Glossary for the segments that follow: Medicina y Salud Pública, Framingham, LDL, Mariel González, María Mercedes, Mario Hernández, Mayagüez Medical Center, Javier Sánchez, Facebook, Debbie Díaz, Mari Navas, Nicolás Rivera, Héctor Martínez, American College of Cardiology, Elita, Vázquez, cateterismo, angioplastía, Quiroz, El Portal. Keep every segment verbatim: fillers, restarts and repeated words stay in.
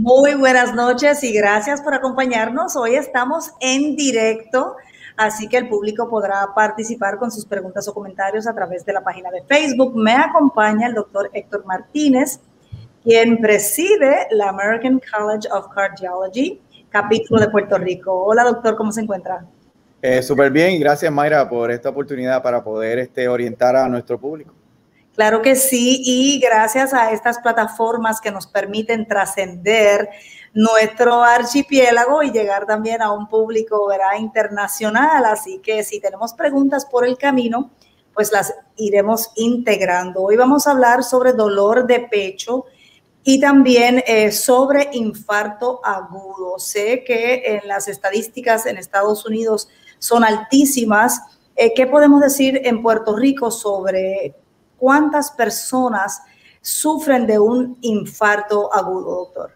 Muy buenas noches y gracias por acompañarnos. Hoy estamos en directo, así que el público podrá participar con sus preguntas o comentarios a través de la página de Facebook. Me acompaña el doctor Héctor Martínez, quien preside la American College of Cardiology, capítulo de Puerto Rico. Hola, doctor, ¿cómo se encuentra? Eh, Súper bien, gracias, Mayra, por esta oportunidad para poder este, orientar a nuestro público. Claro que sí, y gracias a estas plataformas que nos permiten trascender nuestro archipiélago y llegar también a un público, ¿verdad?, internacional. Así que si tenemos preguntas por el camino, pues las iremos integrando. Hoy vamos a hablar sobre dolor de pecho y también eh, sobre infarto agudo. Sé que en las estadísticas en Estados Unidos son altísimas. Eh, ¿Qué podemos decir en Puerto Rico sobre cuántas personas sufren de un infarto agudo, doctor?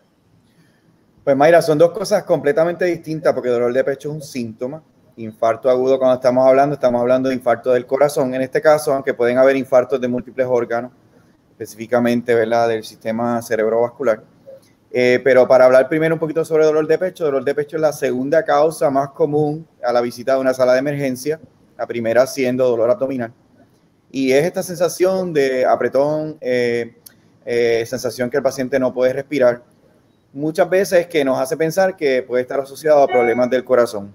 Pues, Mayra, son dos cosas completamente distintas, porque el dolor de pecho es un síntoma. Infarto agudo, cuando estamos hablando, estamos hablando de infarto del corazón. En este caso, aunque pueden haber infartos de múltiples órganos, específicamente, ¿verdad?, del sistema cerebrovascular. Eh, pero para hablar primero un poquito sobre dolor de pecho, dolor de pecho es la segunda causa más común a la visita de una sala de emergencia, la primera siendo dolor abdominal. Y es esta sensación de apretón, eh, eh, sensación que el paciente no puede respirar, muchas veces que nos hace pensar que puede estar asociado a problemas del corazón.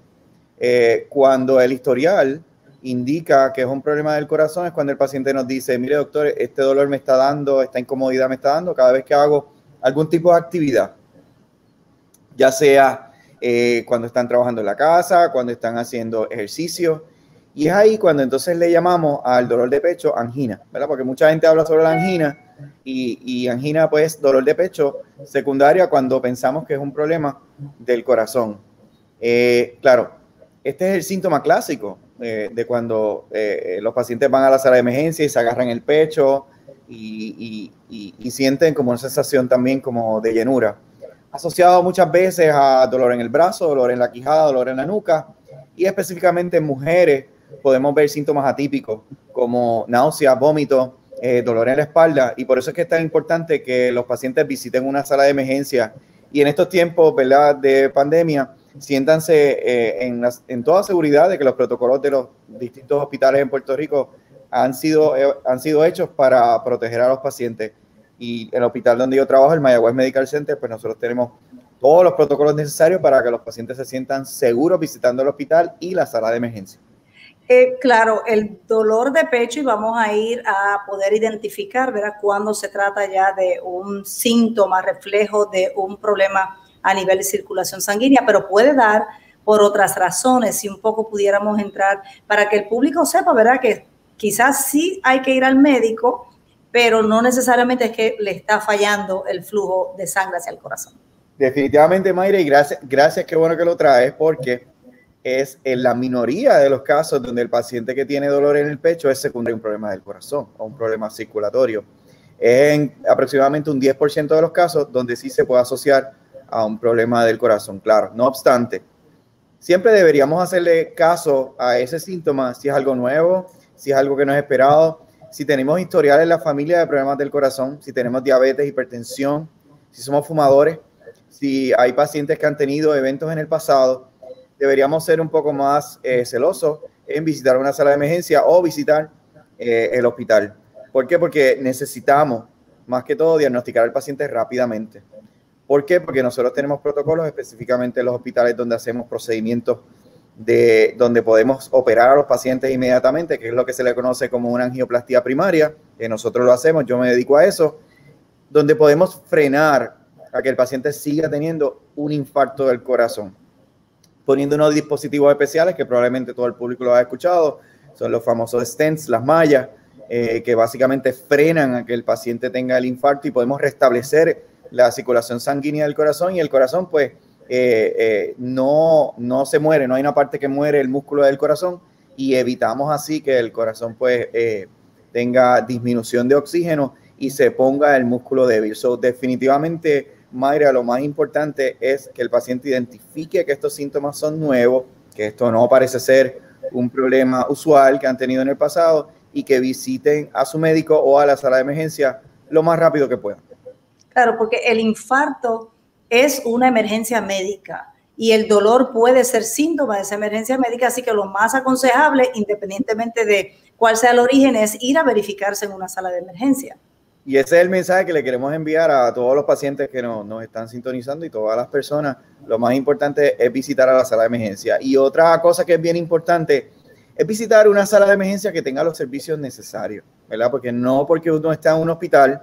Eh, cuando el historial indica que es un problema del corazón es cuando el paciente nos dice: mire, doctor, este dolor me está dando, esta incomodidad me está dando cada vez que hago algún tipo de actividad, ya sea eh, cuando están trabajando en la casa, cuando están haciendo ejercicio. Y es ahí cuando entonces le llamamos al dolor de pecho angina, ¿verdad? Porque mucha gente habla sobre la angina y, y angina, pues, dolor de pecho secundaria cuando pensamos que es un problema del corazón. Eh, claro, este es el síntoma clásico eh, de cuando eh, los pacientes van a la sala de emergencia y se agarran el pecho y, y, y, y sienten como una sensación también como de llenura, asociado muchas veces a dolor en el brazo, dolor en la quijada, dolor en la nuca, y específicamente en mujeres podemos ver síntomas atípicos como náuseas, vómitos, eh, dolor en la espalda. Y por eso es que es tan importante que los pacientes visiten una sala de emergencia. Y en estos tiempos, ¿verdad?, de pandemia, siéntanse eh, en, las, en toda seguridad de que los protocolos de los distintos hospitales en Puerto Rico han sido, eh, han sido hechos para proteger a los pacientes. Y el hospital donde yo trabajo, el Mayagüez Medical Center, pues nosotros tenemos todos los protocolos necesarios para que los pacientes se sientan seguros visitando el hospital y la sala de emergencia. Eh, claro, el dolor de pecho, y vamos a ir a poder identificar, ¿verdad?, cuando se trata ya de un síntoma, reflejo de un problema a nivel de circulación sanguínea, pero puede dar por otras razones. Si un poco pudiéramos entrar para que el público sepa, ¿verdad?, que quizás sí hay que ir al médico, pero no necesariamente es que le está fallando el flujo de sangre hacia el corazón. Definitivamente, Mayra, y gracias, gracias, qué bueno que lo traes, porque es en la minoría de los casos donde el paciente que tiene dolor en el pecho es secundario a un problema del corazón o un problema circulatorio. Es en aproximadamente un diez por ciento de los casos donde sí se puede asociar a un problema del corazón, claro. No obstante, siempre deberíamos hacerle caso a ese síntoma si es algo nuevo, si es algo que no es esperado, si tenemos historial en la familia de problemas del corazón, si tenemos diabetes, hipertensión, si somos fumadores, si hay pacientes que han tenido eventos en el pasado. Deberíamos ser un poco más eh, celosos en visitar una sala de emergencia o visitar eh, el hospital. ¿Por qué? Porque necesitamos, más que todo, diagnosticar al paciente rápidamente. ¿Por qué? Porque nosotros tenemos protocolos específicamente en los hospitales donde hacemos procedimientos de, donde podemos operar a los pacientes inmediatamente, que es lo que se le conoce como una angioplastía primaria, que nosotros lo hacemos, yo me dedico a eso, donde podemos frenar a que el paciente siga teniendo un infarto del corazón, poniendo unos dispositivos especiales que probablemente todo el público lo ha escuchado. Son los famosos stents, las mallas, eh, que básicamente frenan a que el paciente tenga el infarto y podemos restablecer la circulación sanguínea del corazón, y el corazón, pues, eh, eh, no, no se muere, no hay una parte que muere, el músculo del corazón, y evitamos así que el corazón, pues, eh, tenga disminución de oxígeno y se ponga el músculo débil. So, definitivamente, Mayra, lo más importante es que el paciente identifique que estos síntomas son nuevos, que esto no parece ser un problema usual que han tenido en el pasado, y que visiten a su médico o a la sala de emergencia lo más rápido que puedan. Claro, porque el infarto es una emergencia médica y el dolor puede ser síntoma de esa emergencia médica, así que lo más aconsejable, independientemente de cuál sea el origen, es ir a verificarse en una sala de emergencia. Y ese es el mensaje que le queremos enviar a todos los pacientes que nos, nos están sintonizando y todas las personas. Lo más importante es visitar a la sala de emergencia. Y otra cosa que es bien importante es visitar una sala de emergencia que tenga los servicios necesarios, ¿verdad? Porque no porque uno está en un hospital,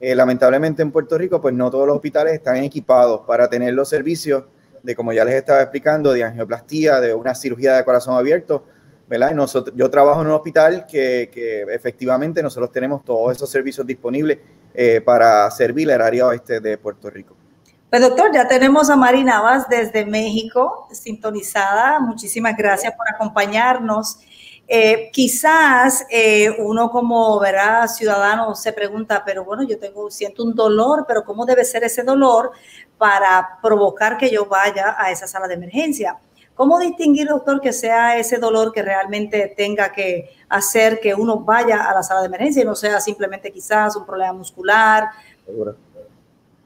eh, lamentablemente en Puerto Rico, pues no todos los hospitales están equipados para tener los servicios de, como ya les estaba explicando, de angioplastía, de una cirugía de corazón abierto, ¿verdad? Nosotros, yo trabajo en un hospital que, que efectivamente nosotros tenemos todos esos servicios disponibles eh, para servir el área oeste de Puerto Rico. Pues doctor, ya tenemos a Mari Navas desde México, sintonizada. Muchísimas gracias por acompañarnos. Eh, quizás eh, uno como, ¿verdad?, ciudadano se pregunta, pero bueno, yo tengo, siento un dolor, pero ¿cómo debe ser ese dolor para provocar que yo vaya a esa sala de emergencia? ¿Cómo distinguir, doctor, que sea ese dolor que realmente tenga que hacer que uno vaya a la sala de emergencia y no sea simplemente quizás un problema muscular? Seguro.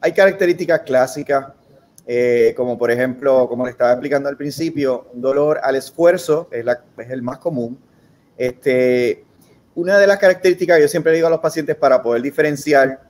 Hay características clásicas, eh, como por ejemplo, como le estaba explicando al principio, dolor al esfuerzo es, la, es el más común. Este, una de las características que yo siempre digo a los pacientes para poder diferenciar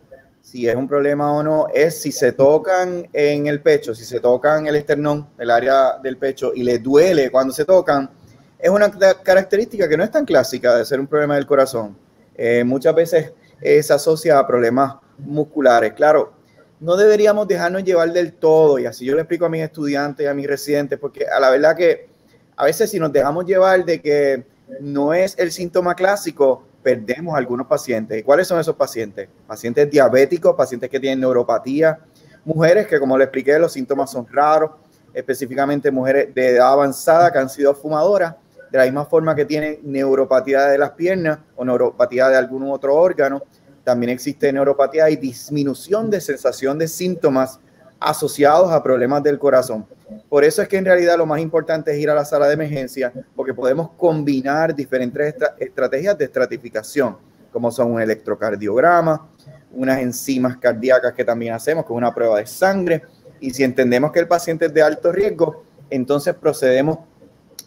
si es un problema o no, es si se tocan en el pecho, si se tocan el esternón, el área del pecho, y les duele cuando se tocan, es una característica que no es tan clásica de ser un problema del corazón. Eh, muchas veces eh, se asocia a problemas musculares. Claro, no deberíamos dejarnos llevar del todo, y así yo le explico a mis estudiantes y a mis residentes, porque a la verdad que a veces si nos dejamos llevar de que no es el síntoma clásico, perdemos a algunos pacientes. ¿Y cuáles son esos pacientes? Pacientes diabéticos, pacientes que tienen neuropatía, mujeres que, como le expliqué, los síntomas son raros, específicamente mujeres de edad avanzada que han sido fumadoras, de la misma forma que tienen neuropatía de las piernas o neuropatía de algún otro órgano. También existe neuropatía y disminución de sensación de síntomas asociados a problemas del corazón. Por eso es que en realidad lo más importante es ir a la sala de emergencia, porque podemos combinar diferentes estra- estrategias de estratificación, como son un electrocardiograma, unas enzimas cardíacas que también hacemos, que es una prueba de sangre, y si entendemos que el paciente es de alto riesgo, entonces procedemos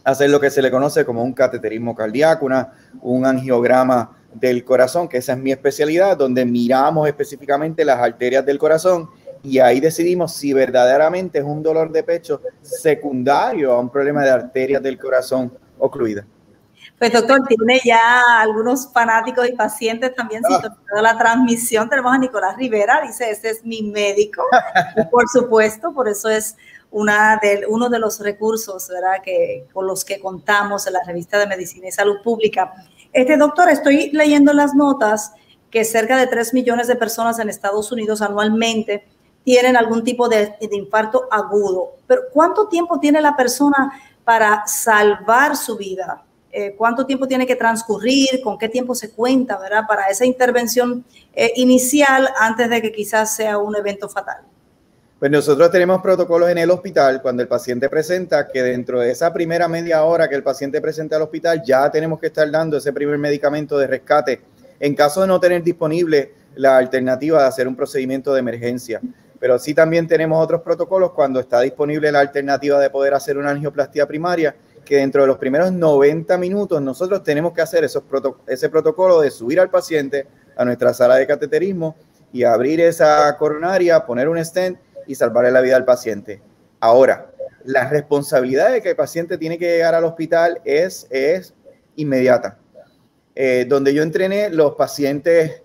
a hacer lo que se le conoce como un cateterismo cardíaco, una, un angiograma del corazón, que esa es mi especialidad, donde miramos específicamente las arterias del corazón, y ahí decidimos si verdaderamente es un dolor de pecho secundario a un problema de arterias del corazón ocluida. Pues doctor, tiene ya algunos fanáticos y pacientes también ah. sintonizando la transmisión. Tenemos a Nicolás Rivera, dice, ese es mi médico. Y por supuesto, por eso es una de, uno de los recursos, ¿verdad?, que, con los que contamos en la revista de Medicina y Salud Pública. Este doctor, estoy leyendo las notas que cerca de tres millones de personas en Estados Unidos anualmente tienen algún tipo de, de infarto agudo. Pero ¿cuánto tiempo tiene la persona para salvar su vida? Eh, ¿Cuánto tiempo tiene que transcurrir? ¿Con qué tiempo se cuenta, verdad?, para esa intervención eh, inicial antes de que quizás sea un evento fatal? Pues nosotros tenemos protocolos en el hospital cuando el paciente presenta que dentro de esa primera media hora que el paciente presenta al hospital ya tenemos que estar dando ese primer medicamento de rescate en caso de no tener disponible la alternativa de hacer un procedimiento de emergencia. Pero sí también tenemos otros protocolos cuando está disponible la alternativa de poder hacer una angioplastía primaria, que dentro de los primeros noventa minutos nosotros tenemos que hacer esos proto- ese protocolo de subir al paciente a nuestra sala de cateterismo y abrir esa coronaria, poner un stent y salvarle la vida al paciente. Ahora, la responsabilidad de que el paciente tiene que llegar al hospital es, es inmediata. Eh, donde yo entrené, los pacientes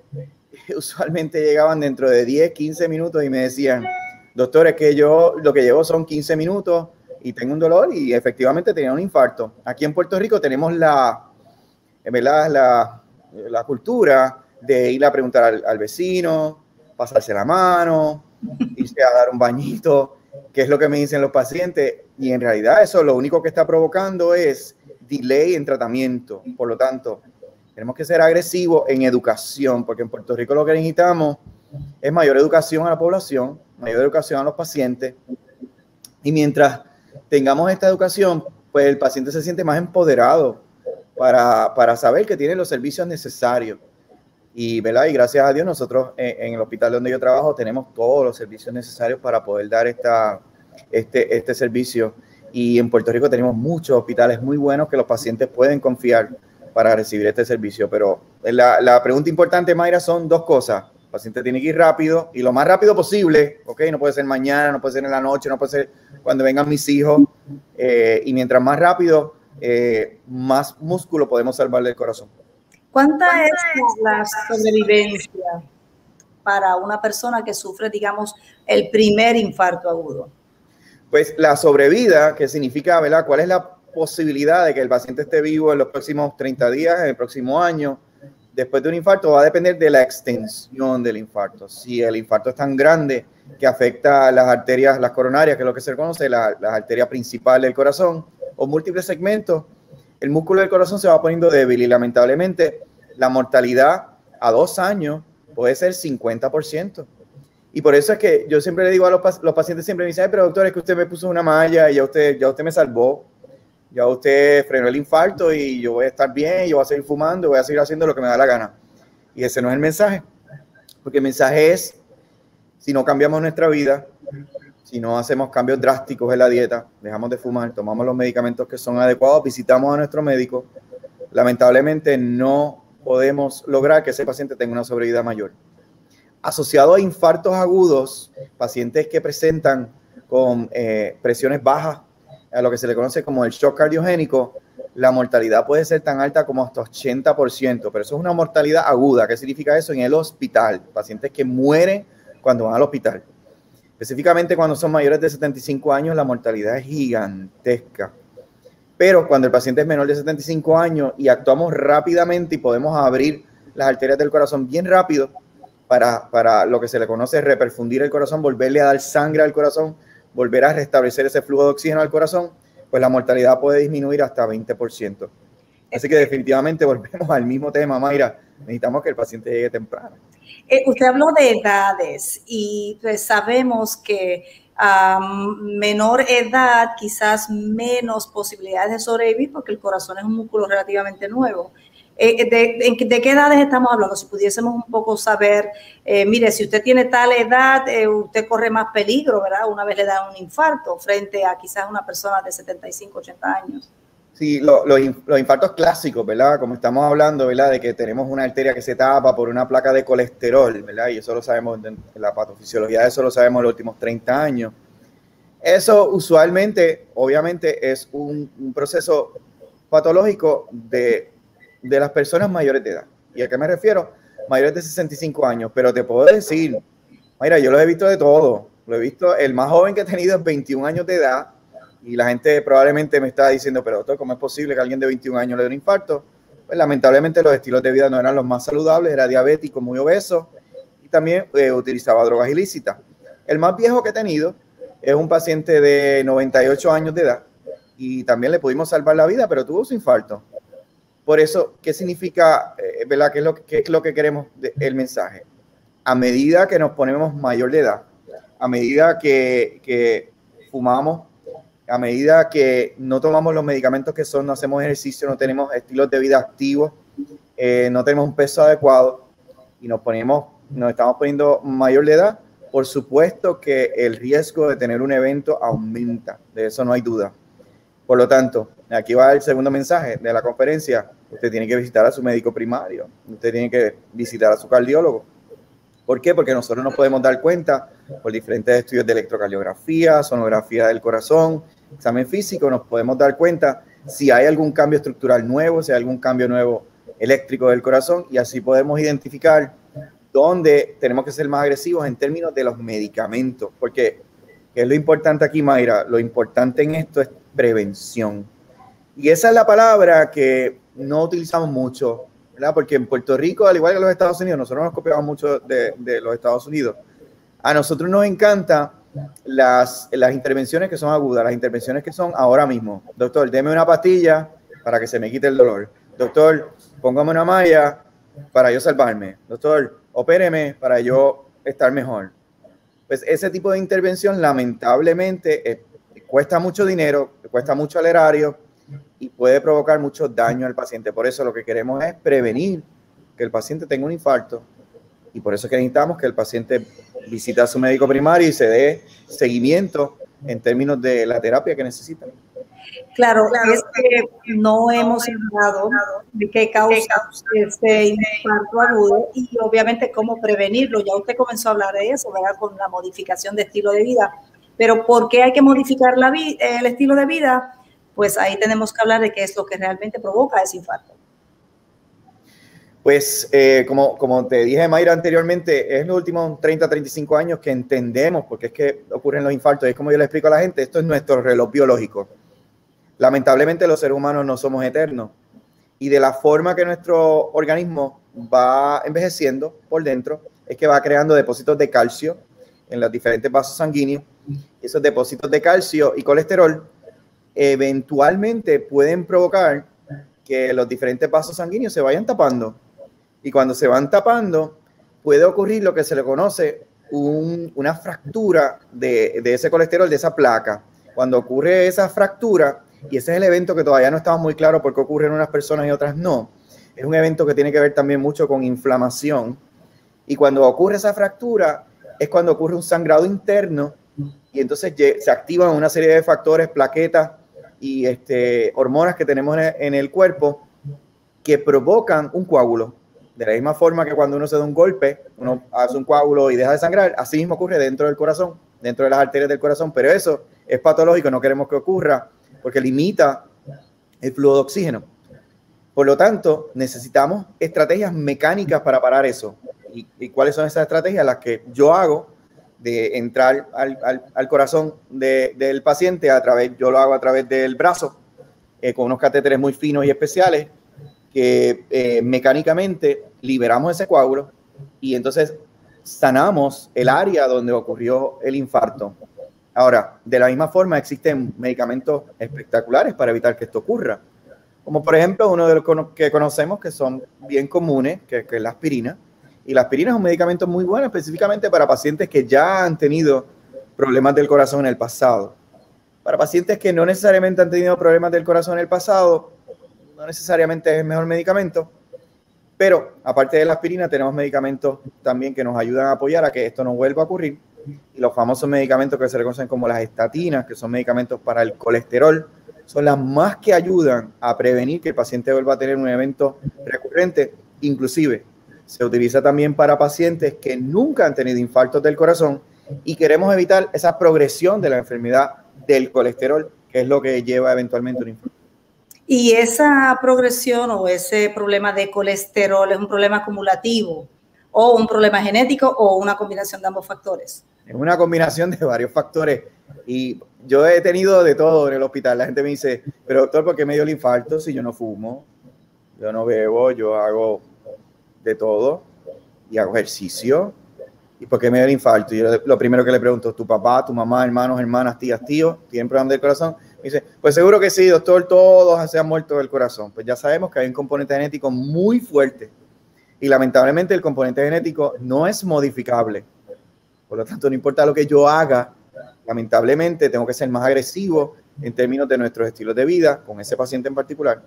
usualmente llegaban dentro de diez, quince minutos y me decían, doctor, es que yo lo que llevo son quince minutos y tengo un dolor y efectivamente tenía un infarto. Aquí en Puerto Rico tenemos la, ¿verdad? la, la cultura de ir a preguntar al, al vecino, pasarse la mano, irse a dar un bañito, que es lo que me dicen los pacientes. Y en realidad eso lo único que está provocando es delay en tratamiento. Por lo tanto, tenemos que ser agresivos en educación, porque en Puerto Rico lo que necesitamos es mayor educación a la población, mayor educación a los pacientes. Y mientras tengamos esta educación, pues el paciente se siente más empoderado para, para saber que tiene los servicios necesarios. Y, ¿verdad? Y gracias a Dios nosotros en, en el hospital donde yo trabajo tenemos todos los servicios necesarios para poder dar esta, este, este servicio. Y en Puerto Rico tenemos muchos hospitales muy buenos que los pacientes pueden confiar para recibir este servicio. Pero la, la pregunta importante, Mayra, son dos cosas. El paciente tiene que ir rápido y lo más rápido posible, ¿ok? No puede ser mañana, no puede ser en la noche, no puede ser cuando vengan mis hijos. Eh, y mientras más rápido, eh, más músculo podemos salvarle el corazón. ¿Cuánta es la sobrevivencia para una persona que sufre, digamos, el primer infarto agudo? Pues la sobrevida, que significa, ¿verdad? ¿Cuál es la posibilidad de que el paciente esté vivo en los próximos treinta días, en el próximo año, después de un infarto? Va a depender de la extensión del infarto. Si el infarto es tan grande que afecta las arterias, las coronarias, que es lo que se conoce, la, la arteria principal del corazón, o múltiples segmentos, el músculo del corazón se va poniendo débil y lamentablemente la mortalidad a dos años puede ser cincuenta por ciento. Y por eso es que yo siempre le digo a los, pac los pacientes, siempre me dicen, pero doctor, es que usted me puso una malla y ya usted, ya usted me salvó, ya usted frenó el infarto y yo voy a estar bien, yo voy a seguir fumando, voy a seguir haciendo lo que me da la gana. Y ese no es el mensaje, porque el mensaje es, si no cambiamos nuestra vida, si no hacemos cambios drásticos en la dieta, dejamos de fumar, tomamos los medicamentos que son adecuados, visitamos a nuestro médico, lamentablemente no podemos lograr que ese paciente tenga una sobrevida mayor. Asociado a infartos agudos, pacientes que presentan con eh, presiones bajas, a lo que se le conoce como el shock cardiogénico, la mortalidad puede ser tan alta como hasta ochenta por ciento, pero eso es una mortalidad aguda. ¿Qué significa eso? En el hospital, pacientes que mueren cuando van al hospital. Específicamente cuando son mayores de setenta y cinco años, la mortalidad es gigantesca. Pero cuando el paciente es menor de setenta y cinco años y actuamos rápidamente y podemos abrir las arterias del corazón bien rápido para, para lo que se le conoce reperfundir el corazón, volverle a dar sangre al corazón, volver a restablecer ese flujo de oxígeno al corazón, pues la mortalidad puede disminuir hasta veinte por ciento. Así que definitivamente volvemos al mismo tema, Mayra. Necesitamos que el paciente llegue temprano. Eh, usted habló de edades y pues sabemos que a um, menor edad quizás menos posibilidades de sobrevivir porque el corazón es un músculo relativamente nuevo. Eh, de, de, ¿De qué edades estamos hablando? Si pudiésemos un poco saber, eh, mire, si usted tiene tal edad, eh, usted corre más peligro, ¿verdad? Una vez le da un infarto frente a quizás una persona de setenta y cinco, ochenta años. Sí, lo, lo, los infartos clásicos, ¿verdad? Como estamos hablando, ¿verdad? De que tenemos una arteria que se tapa por una placa de colesterol, ¿verdad? Y eso lo sabemos, en la patofisiología de eso lo sabemos en los últimos treinta años. Eso usualmente, obviamente, es un, un proceso patológico de, de las personas mayores de edad. ¿Y a qué me refiero? Mayores de sesenta y cinco años. Pero te puedo decir, mira, yo los he visto de todo. Lo he visto, el más joven que he tenido es veintiún años de edad. Y la gente probablemente me está diciendo, pero doctor, ¿cómo es posible que alguien de veintiún años le dé un infarto? Pues lamentablemente los estilos de vida no eran los más saludables, era diabético, muy obeso y también eh, utilizaba drogas ilícitas. El más viejo que he tenido es un paciente de noventa y ocho años de edad y también le pudimos salvar la vida, pero tuvo su infarto. Por eso, ¿qué significa, eh, verdad? ¿Qué es lo que, qué es lo que queremos de, el mensaje? A medida que nos ponemos mayor de edad, a medida que, que fumamos, a medida que no tomamos los medicamentos que son, no hacemos ejercicio, no tenemos estilos de vida activos, eh, no tenemos un peso adecuado y nos ponemos, nos estamos poniendo mayor de edad, por supuesto que el riesgo de tener un evento aumenta, de eso no hay duda. Por lo tanto, aquí va el segundo mensaje de la conferencia, usted tiene que visitar a su médico primario, usted tiene que visitar a su cardiólogo. ¿Por qué? Porque nosotros nos podemos dar cuenta por diferentes estudios de electrocardiografía, sonografía del corazón, examen físico, nos podemos dar cuenta si hay algún cambio estructural nuevo, si hay algún cambio nuevo eléctrico del corazón y así podemos identificar dónde tenemos que ser más agresivos en términos de los medicamentos. Porque es lo importante aquí, Mayra, lo importante en esto es prevención. Y esa es la palabra que no utilizamos mucho, ¿verdad? Porque en Puerto Rico, al igual que en los Estados Unidos, nosotros nos copiamos mucho de, de los Estados Unidos. A nosotros nos encantan las, las intervenciones que son agudas, las intervenciones que son ahora mismo. Doctor, deme una pastilla para que se me quite el dolor. Doctor, póngame una malla para yo salvarme. Doctor, opéreme para yo estar mejor. Pues ese tipo de intervención, lamentablemente, eh, cuesta mucho dinero, cuesta mucho al erario, y puede provocar mucho daño al paciente. Por eso lo que queremos es prevenir que el paciente tenga un infarto, y por eso es que necesitamos que el paciente visite a su médico primario y se dé seguimiento en términos de la terapia que necesita. Claro, claro, es que no hemos hablado de qué causa este infarto agudo y obviamente cómo prevenirlo. Ya usted comenzó a hablar de eso, ¿verdad? Con la modificación de estilo de vida. Pero ¿por qué hay que modificar la vi- el estilo de vida? Pues ahí tenemos que hablar de qué es lo que realmente provoca ese infarto. Pues eh, como, como te dije, Mayra, anteriormente, es en los últimos treinta, treinta y cinco años que entendemos porque es que ocurren los infartos. Es como yo le explico a la gente, esto es nuestro reloj biológico. Lamentablemente los seres humanos no somos eternos y de la forma que nuestro organismo va envejeciendo por dentro es que va creando depósitos de calcio en los diferentes vasos sanguíneos. Esos depósitos de calcio y colesterol eventualmente pueden provocar que los diferentes vasos sanguíneos se vayan tapando, y cuando se van tapando puede ocurrir lo que se le conoce un, una fractura de, de ese colesterol, de esa placa. Cuando ocurre esa fractura, y ese es el evento que todavía no estamos muy claros por qué ocurre en unas personas y otras no, es un evento que tiene que ver también mucho con inflamación, y cuando ocurre esa fractura es cuando ocurre un sangrado interno y entonces se activan una serie de factores, plaquetas y este, hormonas que tenemos en el cuerpo que provocan un coágulo. De la misma forma que cuando uno se da un golpe, uno hace un coágulo y deja de sangrar, así mismo ocurre dentro del corazón, dentro de las arterias del corazón, pero eso es patológico, no queremos que ocurra porque limita el flujo de oxígeno. Por lo tanto, necesitamos estrategias mecánicas para parar eso. ¿Y, y cuáles son esas estrategias? Las que yo hago de entrar al, al, al corazón de, del paciente, a través, yo lo hago a través del brazo, eh, con unos catéteres muy finos y especiales, que eh, mecánicamente liberamos ese coágulo y entonces sanamos el área donde ocurrió el infarto. Ahora, de la misma forma existen medicamentos espectaculares para evitar que esto ocurra. Como por ejemplo, uno de los que conocemos que son bien comunes, que, que es la aspirina. Y la aspirina es un medicamento muy bueno específicamente para pacientes que ya han tenido problemas del corazón en el pasado. Para pacientes que no necesariamente han tenido problemas del corazón en el pasado, no necesariamente es el mejor medicamento. Pero aparte de la aspirina, tenemos medicamentos también que nos ayudan a apoyar a que esto no vuelva a ocurrir. Y los famosos medicamentos que se reconocen como las estatinas, que son medicamentos para el colesterol, son las más que ayudan a prevenir que el paciente vuelva a tener un evento recurrente. Inclusive, se utiliza también para pacientes que nunca han tenido infartos del corazón y queremos evitar esa progresión de la enfermedad del colesterol, que es lo que lleva eventualmente un infarto. Y esa progresión o ese problema de colesterol es un problema acumulativo, o un problema genético, o una combinación de ambos factores. Es una combinación de varios factores. Y yo he tenido de todo en el hospital. La gente me dice, pero doctor, ¿por qué me dio el infarto si yo no fumo? Yo no bebo, yo hago de todo y hago ejercicio. ¿Y por qué me dio el infarto? Y yo lo primero que le pregunto, ¿tu papá, tu mamá, hermanos, hermanas, tías, tíos, tienen problemas del corazón? Me dice, pues seguro que sí, doctor, todos se han muerto del corazón. Pues ya sabemos que hay un componente genético muy fuerte. Y lamentablemente el componente genético no es modificable. Por lo tanto, no importa lo que yo haga, lamentablemente tengo que ser más agresivo en términos de nuestros estilos de vida, con ese paciente en particular.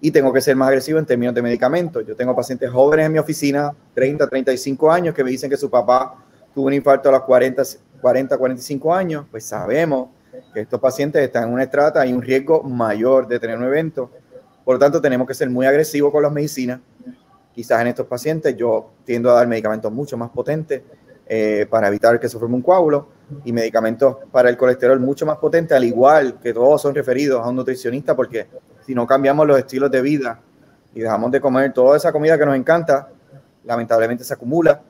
Y tengo que ser más agresivo en términos de medicamentos. Yo tengo pacientes jóvenes en mi oficina, treinta, treinta y cinco años, que me dicen que su papá tuvo un infarto a los cuarenta, cuarenta, cuarenta y cinco años. Pues sabemos que estos pacientes están en una estrata y un riesgo mayor de tener un evento. Por lo tanto, tenemos que ser muy agresivos con las medicinas. Quizás en estos pacientes yo tiendo a dar medicamentos mucho más potentes eh, para evitar que se forme un coágulo y medicamentos para el colesterol mucho más potentes, al igual que todos son referidos a un nutricionista, porque si no cambiamos los estilos de vida y dejamos de comer toda esa comida que nos encanta, lamentablemente se acumula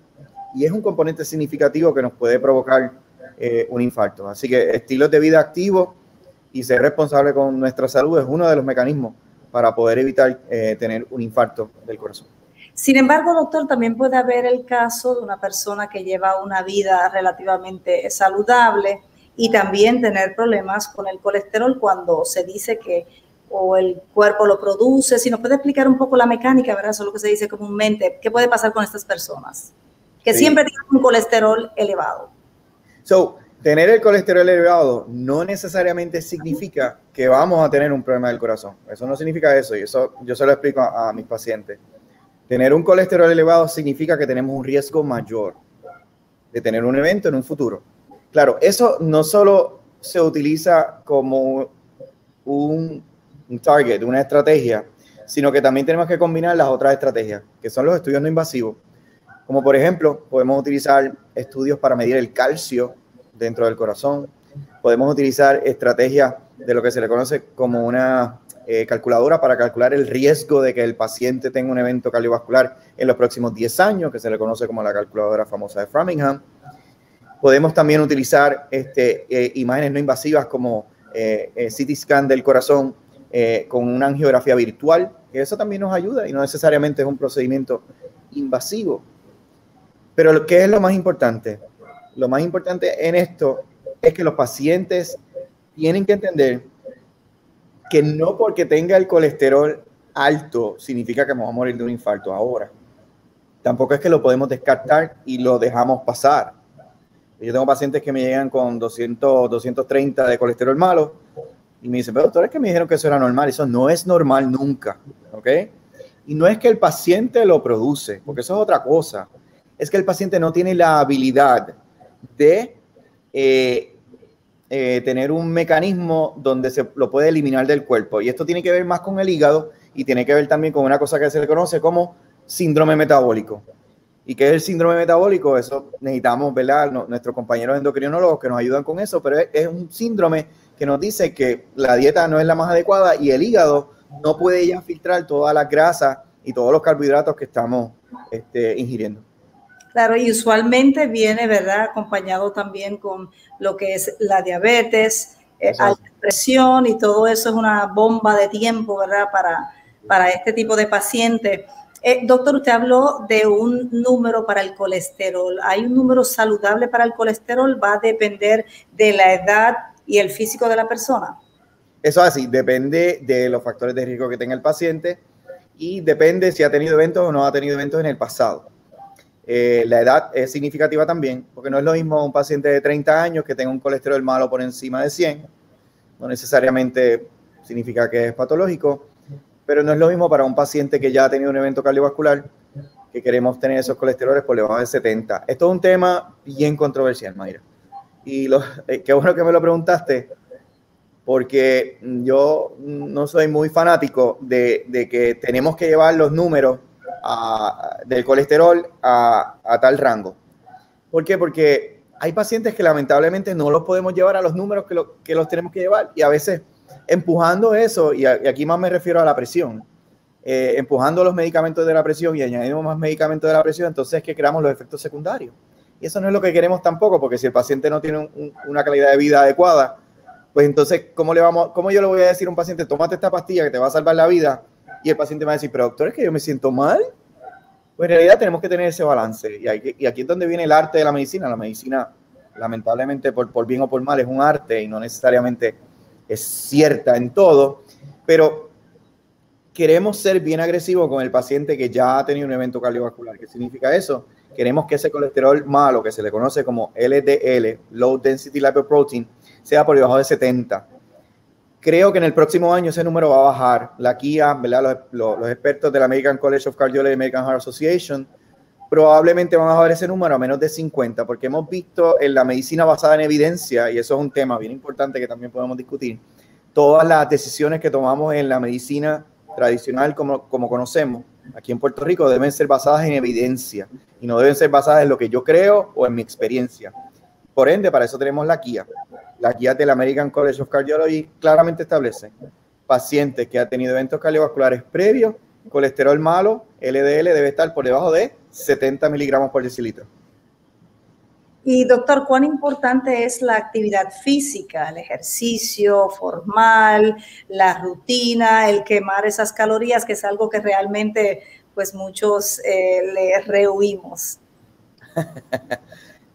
y es un componente significativo que nos puede provocar eh, un infarto. Así que estilos de vida activos y ser responsable con nuestra salud es uno de los mecanismos para poder evitar eh, tener un infarto del corazón. Sin embargo, doctor, también puede haber el caso de una persona que lleva una vida relativamente saludable y también tener problemas con el colesterol cuando se dice que o el cuerpo lo produce. Si nos puede explicar un poco la mecánica, ¿verdad? Eso es lo que se dice comúnmente. ¿Qué puede pasar con estas personas que sí. siempre tienen un colesterol elevado? So, tener el colesterol elevado no necesariamente significa que vamos a tener un problema del corazón. Eso no significa eso y eso yo se lo explico a, a mis pacientes. Tener un colesterol elevado significa que tenemos un riesgo mayor de tener un evento en un futuro. Claro, eso no solo se utiliza como un, un target, una estrategia, sino que también tenemos que combinar las otras estrategias, que son los estudios no invasivos. Como por ejemplo, podemos utilizar estudios para medir el calcio dentro del corazón. Podemos utilizar estrategias de lo que se le conoce como una eh, calculadora para calcular el riesgo de que el paciente tenga un evento cardiovascular en los próximos diez años, que se le conoce como la calculadora famosa de Framingham. Podemos también utilizar este, eh, imágenes no invasivas como eh, eh, C T scan del corazón eh, con una angiografía virtual, que eso también nos ayuda y no necesariamente es un procedimiento invasivo. Pero ¿qué es lo más importante? Lo más importante en esto es que los pacientes tienen que entender que no porque tenga el colesterol alto significa que vamos a morir de un infarto ahora. Tampoco es que lo podemos descartar y lo dejamos pasar. Yo tengo pacientes que me llegan con doscientos, doscientos treinta de colesterol malo y me dicen, pero doctor, es que me dijeron que eso era normal. Eso no es normal nunca, ¿ok? Y no es que el paciente lo produce, porque eso es otra cosa. Es que el paciente no tiene la habilidad de eh, eh, tener un mecanismo donde se lo puede eliminar del cuerpo. Y esto tiene que ver más con el hígado y tiene que ver también con una cosa que se le conoce como síndrome metabólico. ¿Y qué es el síndrome metabólico? Eso necesitamos, ¿verdad? No, nuestros compañeros endocrinólogos que nos ayudan con eso, pero es, es un síndrome que nos dice que la dieta no es la más adecuada y el hígado no puede ya filtrar todas las grasas y todos los carbohidratos que estamos este, ingiriendo. Claro, y usualmente viene, ¿verdad?, acompañado también con lo que es la diabetes, eh, alta presión, y todo eso es una bomba de tiempo, ¿verdad?, para, para este tipo de pacientes. Eh, doctor, usted habló de un número para el colesterol. ¿Hay un número saludable para el colesterol? ¿Va a depender de la edad y el físico de la persona? Eso es así, depende de los factores de riesgo que tenga el paciente y depende si ha tenido eventos o no ha tenido eventos en el pasado. Eh, la edad es significativa también, porque no es lo mismo un paciente de treinta años que tenga un colesterol malo por encima de cien, no necesariamente significa que es patológico, pero no es lo mismo para un paciente que ya ha tenido un evento cardiovascular, que queremos tener esos colesteroles por debajo de setenta. Esto es un tema bien controversial, Mayra, y lo, eh, qué bueno que me lo preguntaste, porque yo no soy muy fanático de, de que tenemos que llevar los números A, del colesterol a, a tal rango. ¿Por qué? Porque hay pacientes que lamentablemente no los podemos llevar a los números que, lo, que los tenemos que llevar y a veces empujando eso, y, a, y aquí más me refiero a la presión, eh, empujando los medicamentos de la presión y añadimos más medicamentos de la presión, entonces es que creamos los efectos secundarios. Y eso no es lo que queremos tampoco, porque si el paciente no tiene un, un, una calidad de vida adecuada, pues entonces, ¿cómo, le vamos, ¿cómo yo le voy a decir a un paciente, tómate esta pastilla que te va a salvar la vida? Y el paciente me va a decir, pero doctor, ¿es que yo me siento mal? Pues en realidad tenemos que tener ese balance. Y, hay, y aquí es donde viene el arte de la medicina. La medicina, lamentablemente, por, por bien o por mal, es un arte y no necesariamente es cierta en todo. Pero queremos ser bien agresivos con el paciente que ya ha tenido un evento cardiovascular. ¿Qué significa eso? Queremos que ese colesterol malo, que se le conoce como L D L, Low Density Lipoprotein, sea por debajo de setenta. Creo que en el próximo año ese número va a bajar. La K I A, ¿verdad? Los, los, los expertos de la American College of Cardiology y American Heart Association probablemente van a bajar ese número a menos de cincuenta, porque hemos visto en la medicina basada en evidencia, y eso es un tema bien importante que también podemos discutir, todas las decisiones que tomamos en la medicina tradicional como, como conocemos aquí en Puerto Rico deben ser basadas en evidencia y no deben ser basadas en lo que yo creo o en mi experiencia. Por ende, para eso tenemos la K I A. La K I A del American College of Cardiology claramente establece pacientes que han tenido eventos cardiovasculares previos, colesterol malo, L D L debe estar por debajo de setenta miligramos por decilitro. Y doctor, ¿cuán importante es la actividad física, el ejercicio formal, la rutina, el quemar esas calorías, que es algo que realmente pues muchos eh, le rehuimos?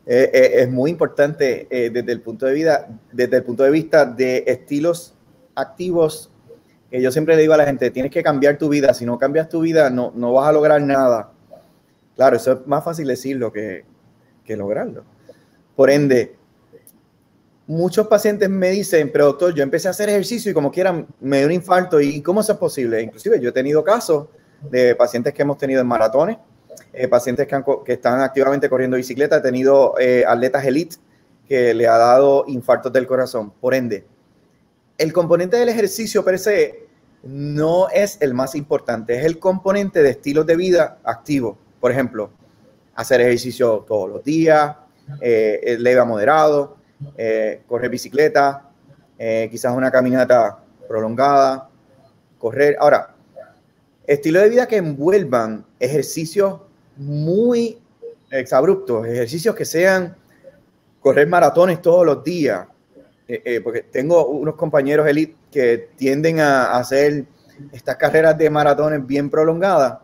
Eh, eh, es muy importante eh, desde el punto de vida, desde el punto de vista de estilos activos. Eh, yo siempre le digo a la gente, tienes que cambiar tu vida. Si no cambias tu vida, no, no vas a lograr nada. Claro, eso es más fácil decirlo que, que lograrlo. Por ende, muchos pacientes me dicen, pero doctor, yo empecé a hacer ejercicio y como quieran me dio un infarto. ¿Y cómo eso es posible? Inclusive yo he tenido casos de pacientes que hemos tenido en maratones, eh, pacientes que, han, que están activamente corriendo bicicleta. He tenido eh, atletas elite que le ha dado infartos del corazón. Por ende, el componente del ejercicio per se no es el más importante, es el componente de estilos de vida activo. Por ejemplo, hacer ejercicio todos los días, eh, leve a moderado, eh, correr bicicleta, eh, quizás una caminata prolongada, correr. Ahora, estilos de vida que envuelvan ejercicios muy exabruptos, ejercicios que sean correr maratones todos los días, eh, eh, porque tengo unos compañeros elite que tienden a hacer estas carreras de maratones bien prolongadas,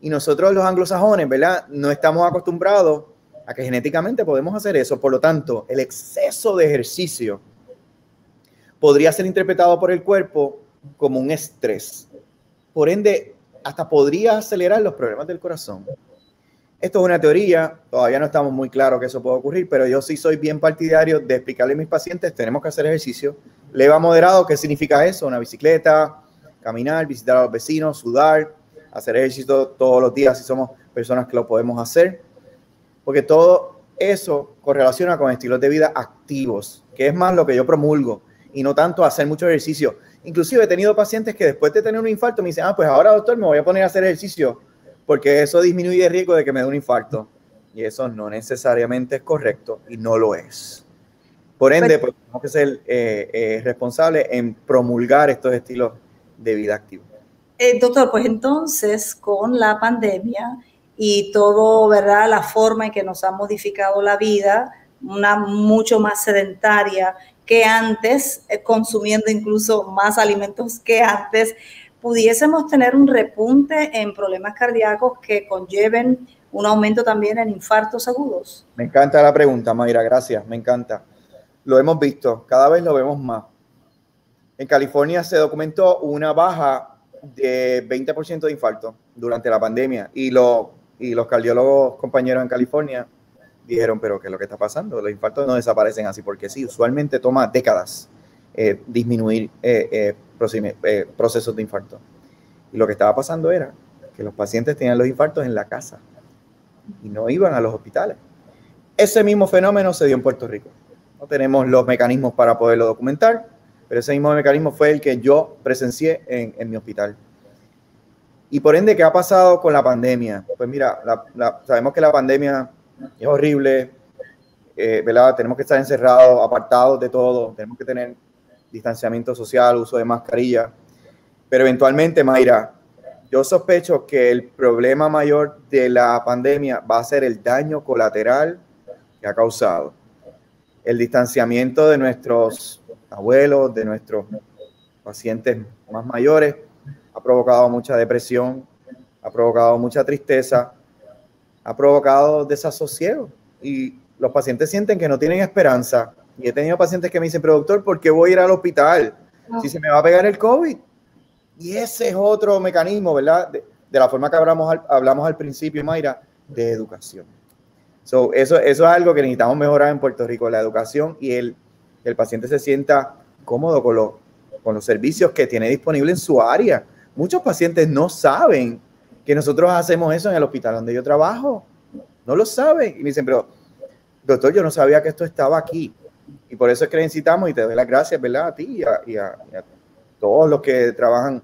y nosotros los anglosajones, ¿verdad?, no estamos acostumbrados a que genéticamente podemos hacer eso. Por lo tanto, el exceso de ejercicio podría ser interpretado por el cuerpo como un estrés. Por ende, hasta podría acelerar los problemas del corazón. Esto es una teoría, todavía no estamos muy claros que eso puede ocurrir, pero yo sí soy bien partidario de explicarle a mis pacientes: tenemos que hacer ejercicio leve a moderado. ¿Qué significa eso? Una bicicleta, caminar, visitar a los vecinos, sudar, hacer ejercicio todos los días si somos personas que lo podemos hacer, porque todo eso correlaciona con estilos de vida activos, que es más lo que yo promulgo, y no tanto hacer mucho ejercicio. Inclusive he tenido pacientes que después de tener un infarto me dicen: ah, pues ahora, doctor, me voy a poner a hacer ejercicio porque eso disminuye el riesgo de que me dé un infarto. Y eso no necesariamente es correcto y no lo es. Por ende, pues, tenemos que ser eh, eh, responsables en promulgar estos estilos de vida activos. Eh, doctor, pues entonces con la pandemia y todo, ¿verdad?, la forma en que nos ha modificado la vida, una mucho más sedentaria que antes, eh, consumiendo incluso más alimentos que antes, pudiésemos tener un repunte en problemas cardíacos que conlleven un aumento también en infartos agudos. Me encanta la pregunta, Mayra, gracias, me encanta. Lo hemos visto, cada vez lo vemos más. En California se documentó una baja de veinte por ciento de infarto durante la pandemia, y, lo, y los cardiólogos compañeros en California dijeron: pero ¿qué es lo que está pasando? Los infartos no desaparecen así porque sí, usualmente toma décadas eh, disminuir eh, eh, Eh, procesos de infarto. Y lo que estaba pasando era que los pacientes tenían los infartos en la casa y no iban a los hospitales. Ese mismo fenómeno se dio en Puerto Rico. No tenemos los mecanismos para poderlo documentar, pero ese mismo mecanismo fue el que yo presencié en, en mi hospital. Y por ende, ¿qué ha pasado con la pandemia? Pues mira, la, la, sabemos que la pandemia es horrible, eh, ¿verdad? Tenemos que estar encerrados, apartados de todo, tenemos que tener distanciamiento social, uso de mascarilla. Pero eventualmente, Mayra, yo sospecho que el problema mayor de la pandemia va a ser el daño colateral que ha causado. El distanciamiento de nuestros abuelos, de nuestros pacientes más mayores, ha provocado mucha depresión, ha provocado mucha tristeza, ha provocado desasosiego. Y los pacientes sienten que no tienen esperanza. Y he tenido pacientes que me dicen: pero doctor, ¿por qué voy a ir al hospital si se me va a pegar el COVID? Y ese es otro mecanismo, ¿verdad? De, de la forma que hablamos al, hablamos al principio, Mayra, de educación. So, eso, eso es algo que necesitamos mejorar en Puerto Rico, la educación, y el, el paciente se sienta cómodo con, lo, con los servicios que tiene disponible en su área. Muchos pacientes no saben que nosotros hacemos eso en el hospital donde yo trabajo. No lo saben. Y me dicen: pero doctor, yo no sabía que esto estaba aquí. Y por eso es que necesitamos, y te doy las gracias, ¿verdad?, a ti y a, y a, y a todos los que trabajan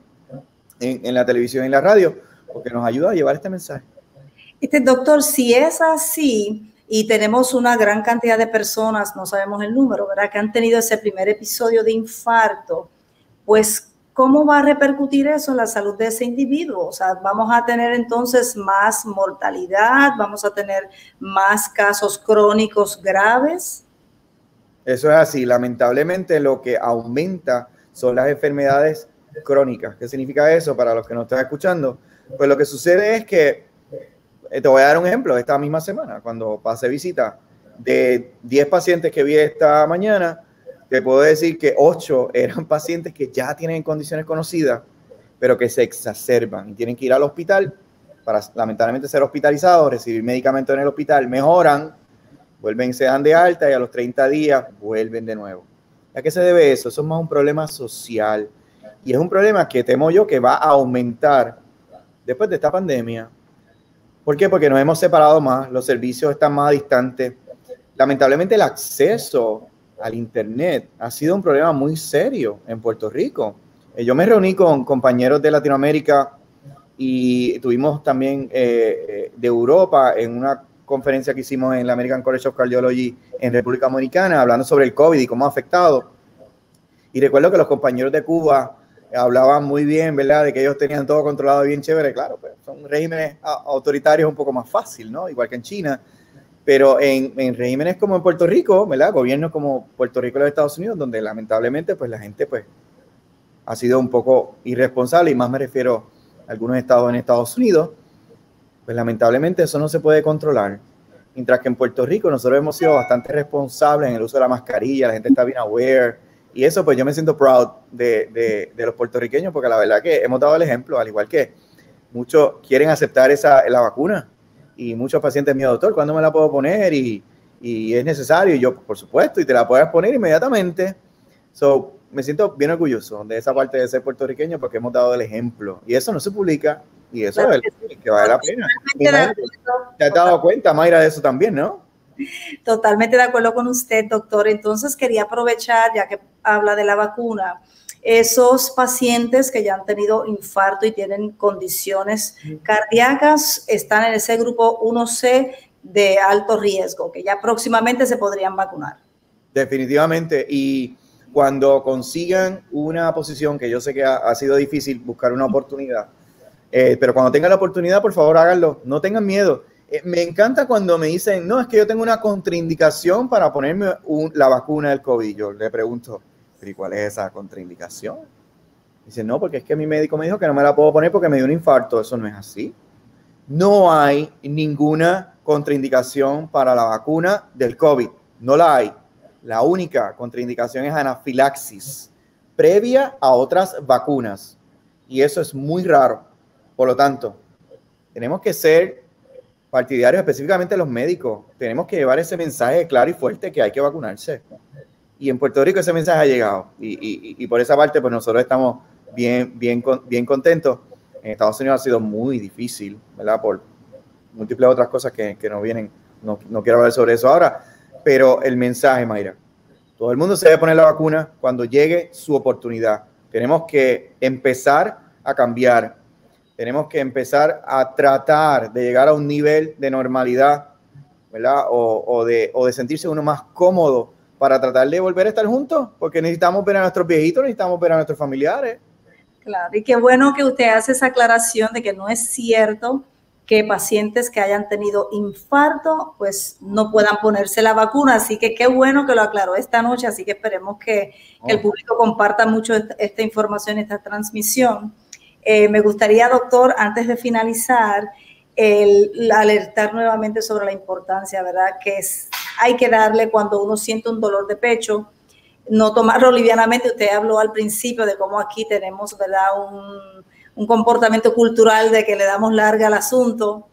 en, en la televisión y en la radio, porque nos ayuda a llevar este mensaje. Este, doctor, si es así, y tenemos una gran cantidad de personas, no sabemos el número, ¿verdad?, que han tenido ese primer episodio de infarto, pues, ¿cómo va a repercutir eso en la salud de ese individuo? O sea, vamos a tener entonces más mortalidad, vamos a tener más casos crónicos graves. Eso es así. Lamentablemente, lo que aumenta son las enfermedades crónicas. ¿Qué significa eso para los que nos están escuchando? Pues lo que sucede es que, te voy a dar un ejemplo, esta misma semana, cuando pasé visita, de diez pacientes que vi esta mañana, te puedo decir que ocho eran pacientes que ya tienen condiciones conocidas, pero que se exacerban y tienen que ir al hospital para, lamentablemente, ser hospitalizados, recibir medicamentos en el hospital, mejoran, vuelven, se dan de alta, y a los treinta días vuelven de nuevo. ¿A qué se debe eso? Eso es más un problema social. Y es un problema que temo yo que va a aumentar después de esta pandemia. ¿Por qué? Porque nos hemos separado más, los servicios están más distantes. Lamentablemente el acceso al internet ha sido un problema muy serio en Puerto Rico. Yo me reuní con compañeros de Latinoamérica y tuvimos también eh, de Europa en una conferencia que hicimos en la American College of Cardiology en República Dominicana, hablando sobre el COVID y cómo ha afectado. Y recuerdo que los compañeros de Cuba hablaban muy bien, ¿verdad? De que ellos tenían todo controlado bien chévere. Claro, pero son regímenes autoritarios un poco más fácil, ¿no? Igual que en China. Pero en, en regímenes como en Puerto Rico, ¿verdad? Gobiernos como Puerto Rico y los Estados Unidos, donde lamentablemente pues la gente pues ha sido un poco irresponsable, y más me refiero a algunos estados en Estados Unidos, pues lamentablemente eso no se puede controlar. Mientras que en Puerto Rico nosotros hemos sido bastante responsables en el uso de la mascarilla, la gente está bien aware, y eso pues yo me siento proud de, de, de los puertorriqueños, porque la verdad que hemos dado el ejemplo, al igual que muchos quieren aceptar esa, la vacuna, y muchos pacientes míos, doctor, ¿cuándo me la puedo poner? Y, y es necesario, y yo, por supuesto, y te la puedes poner inmediatamente. So, me siento bien orgulloso de esa parte de ser puertorriqueño, porque hemos dado el ejemplo. Y eso no se publica, y eso es el que vale la pena. Te has dado cuenta, Mayra, de eso también, ¿no? Totalmente de acuerdo con usted, doctor. Entonces, quería aprovechar, ya que habla de la vacuna, esos pacientes que ya han tenido infarto y tienen condiciones cardíacas, están en ese grupo uno C de alto riesgo, que ya próximamente se podrían vacunar. Definitivamente, y cuando consigan una posición, que yo sé que ha, ha sido difícil buscar una oportunidad, eh, pero cuando tengan la oportunidad, por favor, háganlo, no tengan miedo. Eh, me encanta cuando me dicen, no, es que yo tengo una contraindicación para ponerme un, la vacuna del COVID. Yo le pregunto, ¿pero y cuál es esa contraindicación? Dicen, no, porque es que mi médico me dijo que no me la puedo poner porque me dio un infarto. Eso no es así. No hay ninguna contraindicación para la vacuna del COVID. No la hay. La única contraindicación es anafilaxis previa a otras vacunas, y eso es muy raro. Por lo tanto, tenemos que ser partidarios, específicamente los médicos. Tenemos que llevar ese mensaje claro y fuerte que hay que vacunarse. Y en Puerto Rico ese mensaje ha llegado, y, y, y por esa parte pues nosotros estamos bien, bien, bien contentos. En Estados Unidos ha sido muy difícil, ¿verdad? Por múltiples otras cosas que, que no vienen, no, no quiero hablar sobre eso ahora. Pero el mensaje, Mayra, todo el mundo se debe poner la vacuna cuando llegue su oportunidad. Tenemos que empezar a cambiar. Tenemos que empezar a tratar de llegar a un nivel de normalidad, ¿verdad? O, o, de, o de sentirse uno más cómodo para tratar de volver a estar juntos, porque necesitamos ver a nuestros viejitos, necesitamos ver a nuestros familiares. Claro, y qué bueno que usted hace esa aclaración de que no es cierto que pacientes que hayan tenido infarto pues no puedan ponerse la vacuna, así que qué bueno que lo aclaró esta noche, así que esperemos que, oh. que el público comparta mucho esta, esta información, esta transmisión. Eh, me gustaría, doctor, antes de finalizar, el alertar nuevamente sobre la importancia, ¿verdad?, que es, hay que darle cuando uno siente un dolor de pecho, no tomarlo livianamente. Usted habló al principio de cómo aquí tenemos, ¿verdad?, un... un comportamiento cultural de que le damos larga al asunto.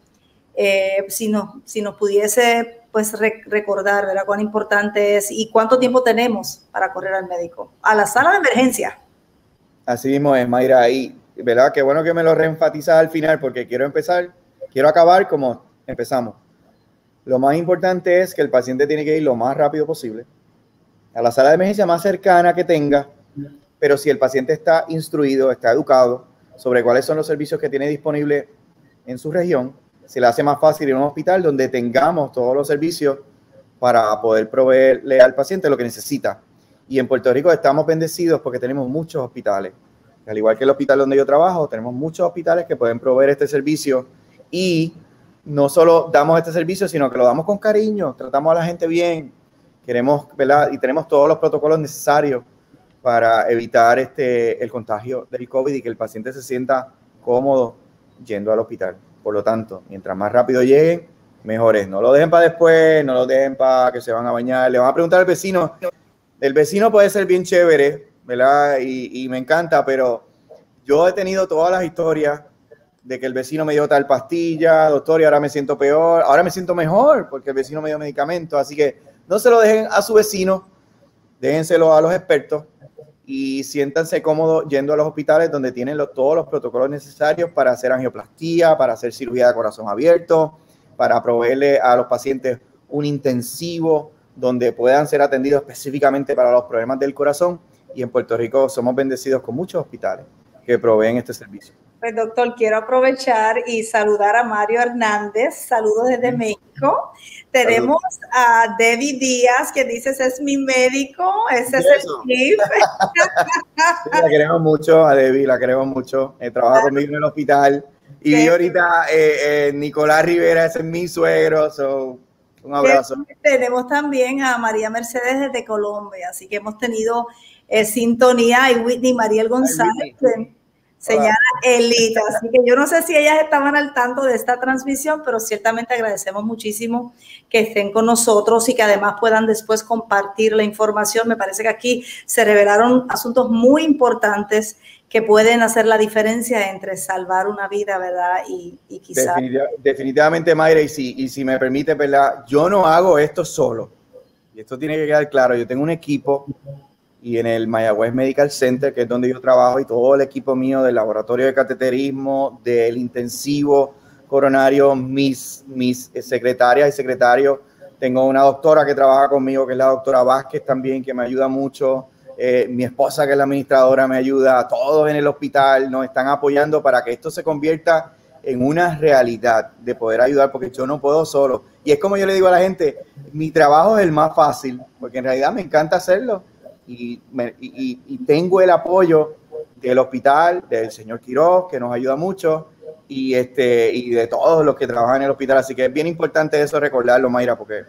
Eh, si, nos, si nos pudiese pues re, recordar, ¿verdad?, cuán importante es y cuánto tiempo tenemos para correr al médico, a la sala de emergencia. Así mismo es, Mayra, y verdad que bueno que me lo reenfatizas al final, porque quiero empezar, quiero acabar como empezamos. Lo más importante es que el paciente tiene que ir lo más rápido posible a la sala de emergencia más cercana que tenga, pero si el paciente está instruido, está educado sobre cuáles son los servicios que tiene disponible en su región, se le hace más fácil ir a un hospital donde tengamos todos los servicios para poder proveerle al paciente lo que necesita. Y en Puerto Rico estamos bendecidos porque tenemos muchos hospitales. Al igual que el hospital donde yo trabajo, tenemos muchos hospitales que pueden proveer este servicio, y no solo damos este servicio, sino que lo damos con cariño, tratamos a la gente bien, queremos, ¿verdad? Y tenemos todos los protocolos necesarios para evitar este, el contagio del COVID y que el paciente se sienta cómodo yendo al hospital. Por lo tanto, mientras más rápido lleguen, mejor es. No lo dejen para después, no lo dejen para que se van a bañar. Le van a preguntar al vecino. El vecino puede ser bien chévere, ¿verdad? Y, y me encanta, pero yo he tenido todas las historias de que el vecino me dio tal pastilla, doctor, y ahora me siento peor, ahora me siento mejor porque el vecino me dio medicamento. Así que no se lo dejen a su vecino, déjenselo a los expertos. y siéntanse cómodos yendo a los hospitales donde tienen los, todos los protocolos necesarios para hacer angioplastía, para hacer cirugía de corazón abierto, para proveerle a los pacientes un intensivo donde puedan ser atendidos específicamente para los problemas del corazón. Y en Puerto Rico somos bendecidos con muchos hospitales que proveen este servicio. Pues doctor, quiero aprovechar y saludar a Mario Hernández. Saludos desde México. Tenemos Saludos. a Debbie Díaz, que dice, ese es mi médico, ese es eso? el clip. Sí, la queremos mucho a Debbie, la queremos mucho. Eh, trabaja conmigo en el hospital. Y vi ahorita eh, eh, Nicolás Rivera, ese es mi suegro. So, un abrazo. Tenemos también a María Mercedes desde Colombia, así que hemos tenido eh, sintonía. Y Whitney, Mariel González. Ay, señora Elita, así que yo no sé si ellas estaban al tanto de esta transmisión, pero ciertamente agradecemos muchísimo que estén con nosotros y que además puedan después compartir la información. Me parece que aquí se revelaron asuntos muy importantes que pueden hacer la diferencia entre salvar una vida, ¿verdad? Y, y quizás... Definitiv definitivamente, Mayra, y si, y si me permite, ¿verdad? Yo no hago esto solo. Y esto tiene que quedar claro. Yo tengo un equipo... y en el Mayagüez Medical Center, que es donde yo trabajo, y todo el equipo mío del laboratorio de cateterismo, del intensivo coronario, mis, mis secretarias y secretarios. Tengo una doctora que trabaja conmigo, que es la doctora Vázquez también, que me ayuda mucho. Eh, mi esposa, que es la administradora, me ayuda. Todos en el hospital nos están apoyando para que esto se convierta en una realidad de poder ayudar, porque yo no puedo solo. Y es como yo le digo a la gente, mi trabajo es el más fácil, porque en realidad me encanta hacerlo. Y, me, y, y tengo el apoyo del hospital, del señor Quiroz, que nos ayuda mucho, y, este, y de todos los que trabajan en el hospital. Así que es bien importante eso recordarlo, Mayra, porque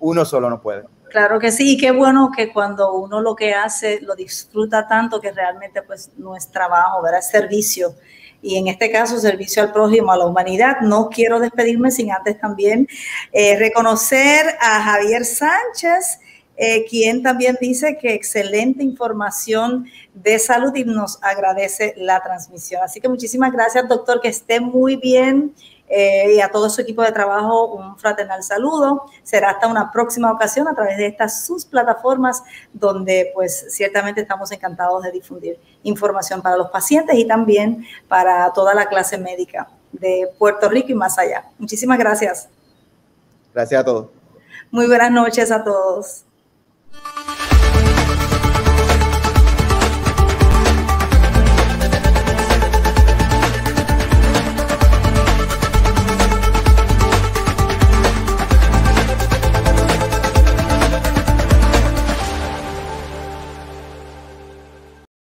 uno solo no puede. Claro que sí, y qué bueno que cuando uno lo que hace lo disfruta tanto que realmente pues no es trabajo, ¿verdad? Es servicio. Y en este caso, servicio al prójimo, a la humanidad. No quiero despedirme sin antes también eh, reconocer a Javier Sánchez, Eh, quien también dice que excelente información de salud y nos agradece la transmisión. Así que muchísimas gracias, doctor, que esté muy bien eh, y a todo su equipo de trabajo un fraternal saludo. Será hasta una próxima ocasión a través de estas sus plataformas donde pues ciertamente estamos encantados de difundir información para los pacientes y también para toda la clase médica de Puerto Rico y más allá. Muchísimas gracias. Gracias a todos. Muy buenas noches a todos.